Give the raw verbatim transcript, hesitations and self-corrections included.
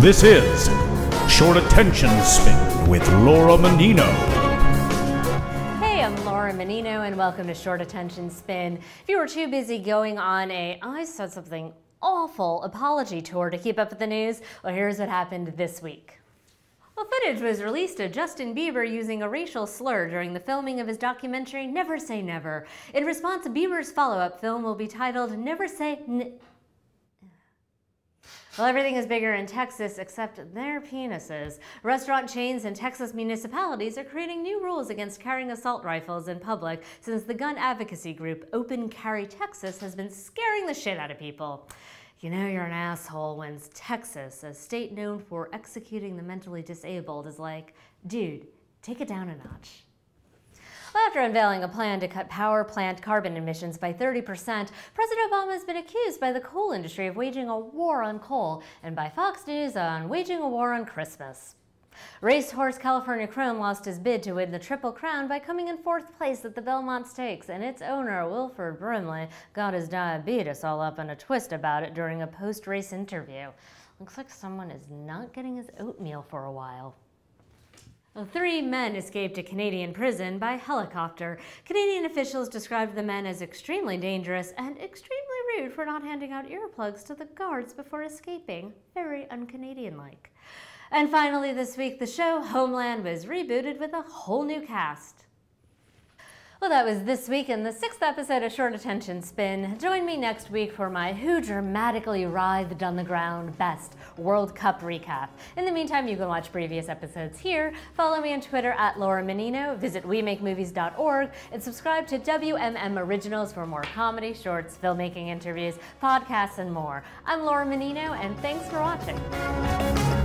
This is Short Attention Spin with Laura Mannino. Hey, I'm Laura Mannino and welcome to Short Attention Spin. If you were too busy going on a, oh, I said something awful apology tour to keep up with the news, well, here's what happened this week. Well, footage was released of Justin Bieber using a racial slur during the filming of his documentary Never Say Never. In response, Bieber's follow-up film will be titled Never Say N... Well, everything is bigger in Texas except their penises. Restaurant chains and Texas municipalities are creating new rules against carrying assault rifles in public since the gun advocacy group Open Carry Texas has been scaring the shit out of people. You know you're an asshole when Texas, a state known for executing the mentally disabled, is like, dude, take it down a notch. Well, after unveiling a plan to cut power plant carbon emissions by thirty percent, President Obama has been accused by the coal industry of waging a war on coal and by Fox News on waging a war on Christmas. Racehorse California Chrome lost his bid to win the Triple Crown by coming in fourth place at the Belmont Stakes, and its owner, Wilford Brimley, got his diabetes all up in a twist about it during a post-race interview. Looks like someone is not getting his oatmeal for a while. Three men escaped a Canadian prison by helicopter. Canadian officials described the men as extremely dangerous and extremely rude for not handing out earplugs to the guards before escaping. Very un-Canadian-like. And finally this week, the show Homeland was rebooted with a whole new cast. Well, that was this week in the sixth episode of Short Attention Spin. Join me next week for my Who Dramatically Writhed on the Ground Best World Cup recap. In the meantime, you can watch previous episodes here. Follow me on Twitter at Laura Mannino, visit We Make Movies dot org, and subscribe to W M M Originals for more comedy, shorts, filmmaking interviews, podcasts, and more. I'm Laura Mannino, and thanks for watching.